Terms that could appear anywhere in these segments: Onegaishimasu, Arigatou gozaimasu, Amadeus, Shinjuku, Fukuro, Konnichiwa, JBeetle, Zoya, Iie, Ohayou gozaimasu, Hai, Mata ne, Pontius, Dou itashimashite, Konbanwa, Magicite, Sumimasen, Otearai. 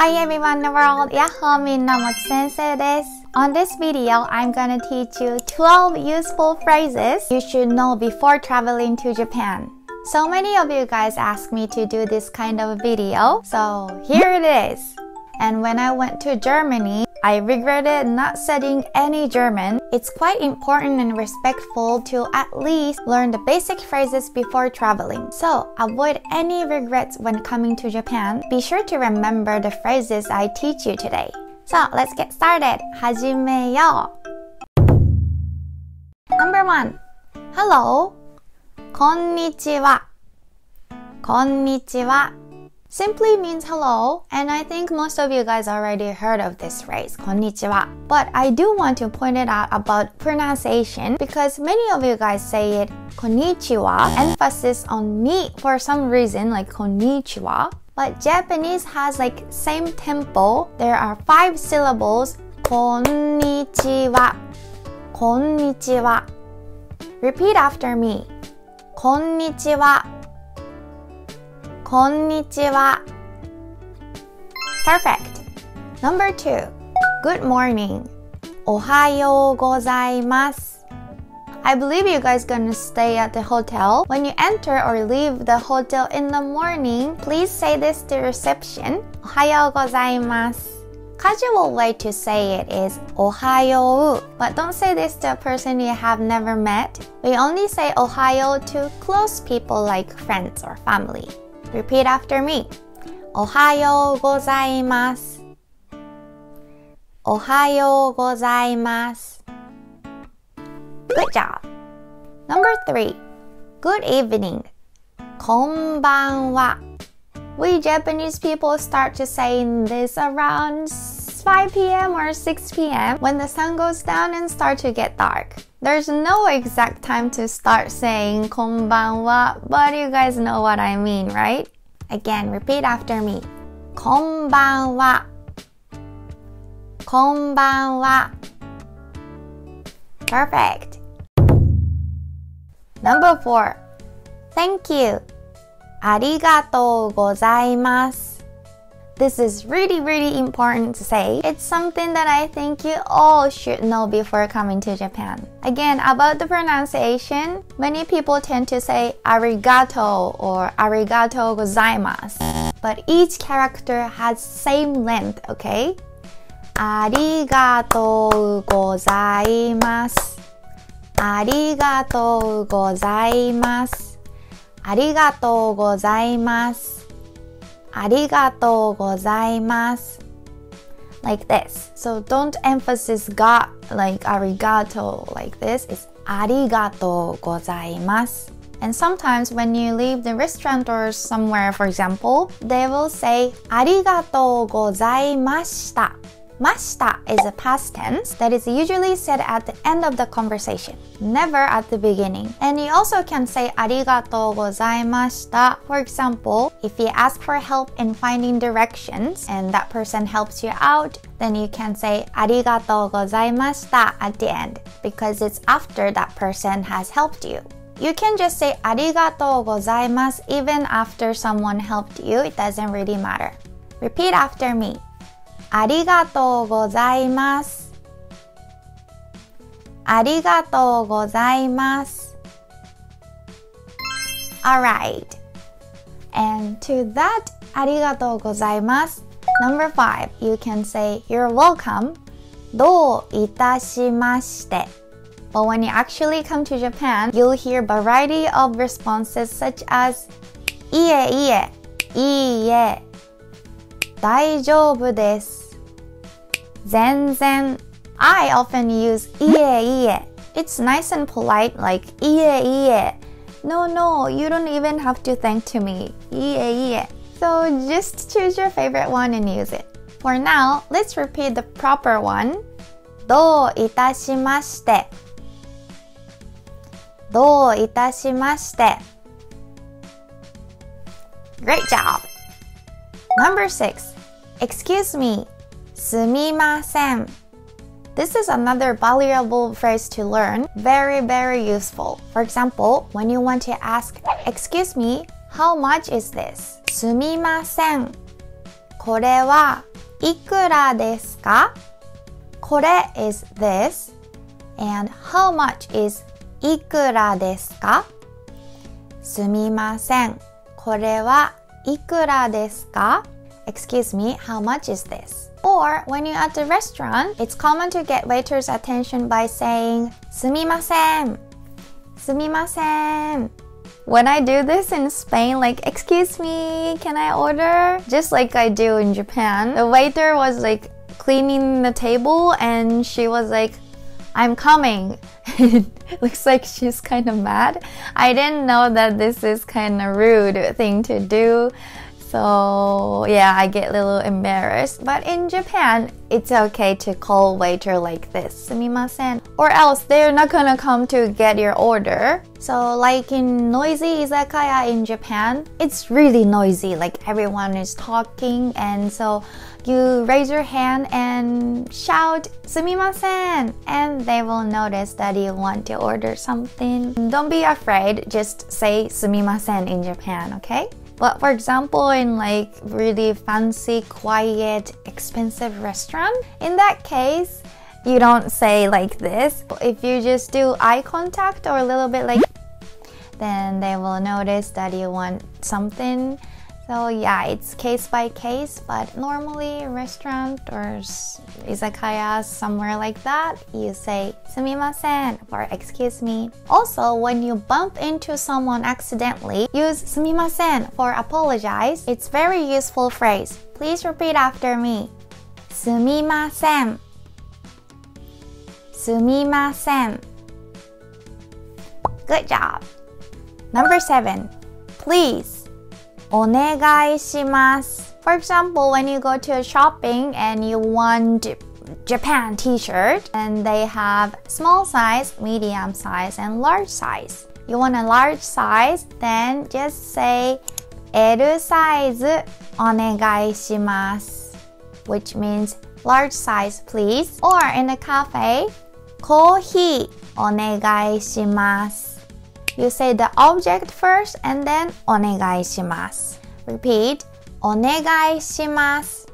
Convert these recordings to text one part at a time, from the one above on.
Hi everyone in the world, Yahami Namotsu-sensei desu. On this video, I'm gonna teach you 12 useful phrases you should know before traveling to Japan. So many of you guys asked me to do this kind of video, so here it is. And when I went to Germany, I regretted not studying any German. It's quite important and respectful to at least learn the basic phrases before traveling. So avoid any regrets when coming to Japan. Be sure to remember the phrases I teach you today. So let's get started. Hajimeyo. Number 1. Hello. Konnichiwa. Konnichiwa simply means hello, and I think most of you guys already heard of this phrase, konnichiwa. But I do want to point it out about pronunciation, because many of you guys say it konnichiwa, emphasis on ni for some reason, like konnichiwa. But Japanese has like same tempo. There are 5 syllables. Konnichiwa. Konnichiwa. Repeat after me. Konnichiwa. Konnichiwa. Perfect. Number 2. Good morning. Ohayou gozaimasu. I believe you guys gonna stay at the hotel. When you enter or leave the hotel in the morning, please say this to reception. Ohayou gozaimasu. Casual way to say it is Ohayou, but don't say this to a person you have never met. We only say Ohayou to close people like friends or family. Repeat after me. Ohayou gozaimasu. Ohayou gozaimasu. Good job. Number 3. Good evening. Konbanwa. We Japanese people start to saying this around 5 p.m. or 6 p.m. when the sun goes down and start to get dark. There's no exact time to start saying konbanwa, but you guys know what I mean, right? Again, repeat after me. Konbanwa. Konbanwa. Perfect. Number 4. Thank you. Arigatou gozaimasu. This is really, really important to say. It's something that I think you all should know before coming to Japan. Again, about the pronunciation, many people tend to say arigato or arigatou gozaimasu. But each character has same length, okay? Arigatou gozaimasu. Arigatou gozaimasu. Arigatou gozaimasu. Arigatou gozaimasu. Like this. So don't emphasize ga like arigato like this. It's arigatou gozaimasu. And sometimes when you leave the restaurant or somewhere, for example, they will say arigatou gozaimashita. Mashita is a past tense that is usually said at the end of the conversation, never at the beginning. And you also can say arigatou gozaimashita. For example, if you ask for help in finding directions and that person helps you out, then you can say arigatou gozaimashita at the end, because it's after that person has helped you. You can just say arigatou gozaimasu even after someone helped you. It doesn't really matter. Repeat after me. Arigatou gozaimasu. Arigatou gozaimasu. Alright. And to that arigatou gozaimasu, number 5, you can say you're welcome. Dou itashimashite. But when you actually come to Japan, you'll hear variety of responses such as Iie, Iie, Iie. Daijoubu desu. Zenzen. I often use Iie, Iie. It's nice and polite, like Iie, Iie. No, you don't even have to thank to me. Iie, Iie. So just choose your favorite one and use it. For now, let's repeat the proper one. Dou itashimashite. Dou itashimashite. Great job! Number 6. Excuse me. Sumimasen. This is another valuable phrase to learn. Very, very useful. For example, when you want to ask, excuse me, how much is this? Sumimasen. これはいくらですか? これ is this, and how much is いくらですか? すみません。これはいくらですか? Excuse me, how much is this? Or when you're at the restaurant, it's common to get waiters' attention by saying すみません。すみません。When I do this in Spain, like, excuse me, can I order? Just like I do in Japan, the waiter was like cleaning the table and she was like, I'm coming. It looks like she's kind of mad. I didn't know that this is kind of rude thing to do. So yeah, I get a little embarrassed. But in Japan, it's okay to call waiter like this, sumimasen, or else they're not gonna come to get your order. So like in noisy izakaya in Japan, it's really noisy, like everyone is talking, and so you raise your hand and shout sumimasen, and they will notice that you want to order something. Don't be afraid, just say sumimasen in Japan, okay? But for example, in like really fancy, quiet, expensive restaurant, in that case, you don't say like this. If you just do eye contact or a little bit like, then they will notice that you want something. So yeah, it's case by case, but normally restaurant or izakaya, somewhere like that, you say sumimasen or excuse me. Also, when you bump into someone accidentally, use sumimasen for apologize. It's very useful phrase. Please repeat after me. Sumimasen. Sumimasen. Good job. Number 7. Please. Onegaishimasu. For example, when you go to a shopping and you want Japan t-shirt, and they have small size, medium size, and large size. You want a large size, then just say L size onegaishimasu, which means large size please. Or in a cafe, coffee onegaishimasu. You say the object first and then onegaishimasu. Repeat, onegaishimasu.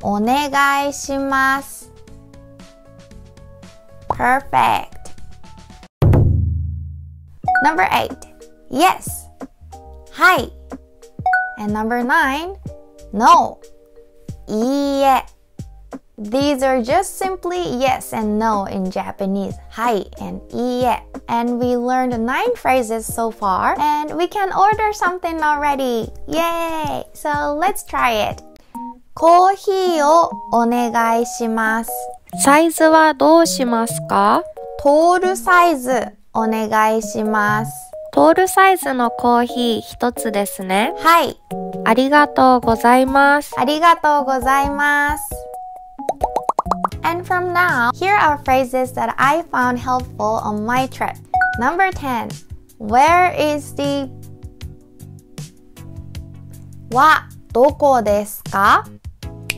Onegaishimasu. Perfect. Number 8, yes. Hai. And number 9, no. Iie. These are just simply yes and no in Japanese, hai and iie. And we learned 9 phrases so far, and we can order something already. Yay! So let's try it. Coffee o onegai shimasu. Size wa dou shimasu ka? Tall size onegai shimasu. Tall size no coffee hitotsu desu ne? Hai. Arigatou gozaimasu. Arigatou gozaimasu. And from now, here are phrases that I found helpful on my trip. Number 10. Where is the... Wa doko desu ka?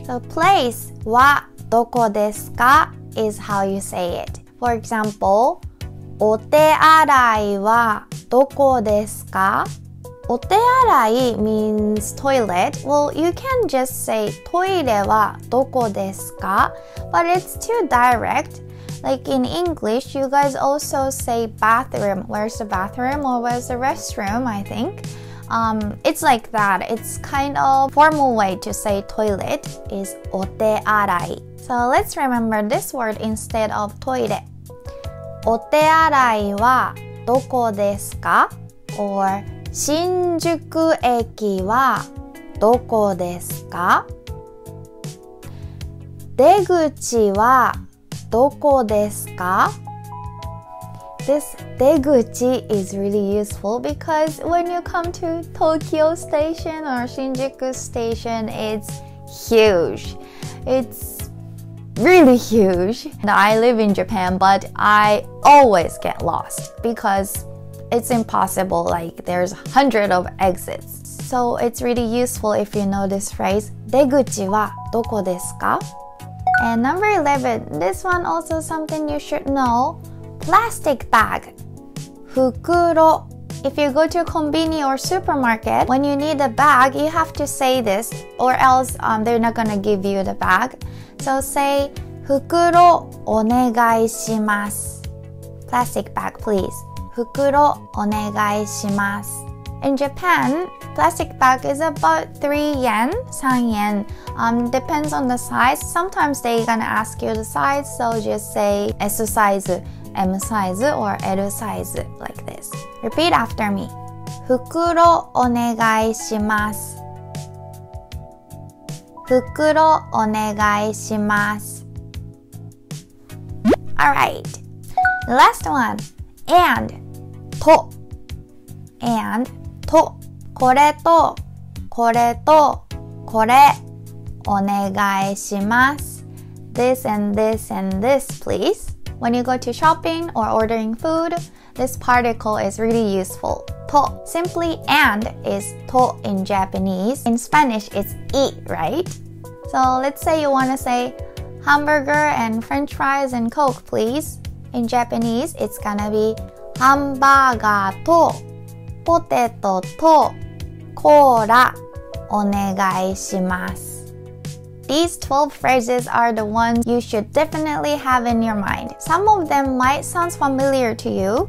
So place wa doko desu ka is how you say it. For example, Otearai wa doko desu ka? Otearai means toilet. Well, you can just say toire wa doko desu ka? But it's too direct. Like in English, you guys also say bathroom. Where's the bathroom or where's the restroom, I think. It's like that. It's kind of formal way to say toilet is otearai. So let's remember this word instead of toire. Otearai wa doko desu ka? Or Shinjuku eki wa doko desu ka? Deguchi wa doko desu ka? This deguchi is really useful because when you come to Tokyo Station or Shinjuku Station, it's huge. It's really huge. Now, I live in Japan, but I always get lost because it's impossible, like there's 100 of exits. So it's really useful if you know this phrase, deguchi wa doko desu ka? And number 11, this one also something you should know. Plastic bag. Fukuro If you go to a konbini or supermarket, when you need a bag, you have to say this, or else they're not gonna give you the bag. So say, Fukuro onegaishimasu. Plastic bag, please. Fukuro onegaishimasu. In Japan, plastic bag is about 3 yen, 3 yen. Depends on the size. Sometimes they're gonna ask you the size, so just say S size, M size, or L size, like this. Repeat after me. Fukuro onegaishimasu. Fukuro onegaishimasu. Alright. Last one. And. To. And. To. これと、これと、これ、お願いします。 This and this and this, please. When you go to shopping or ordering food, this particle is really useful. To. Simply and is to in Japanese. In Spanish, it's Iie, right? So let's say you want to say hamburger and french fries and coke, please. In Japanese, it's gonna be hamburger to, potato to, cola, onegaishimasu. These 12 phrases are the ones you should definitely have in your mind. Some of them might sound familiar to you.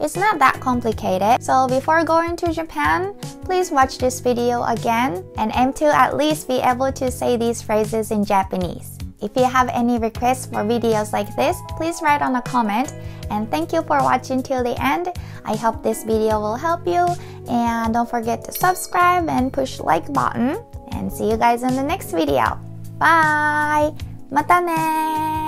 It's not that complicated. So before going to Japan, please watch this video again and aim to at least be able to say these phrases in Japanese. If you have any requests for videos like this, please write on a comment. And thank you for watching till the end. I hope this video will help you. And don't forget to subscribe and push like button. And see you guys in the next video. Bye! Mata ne!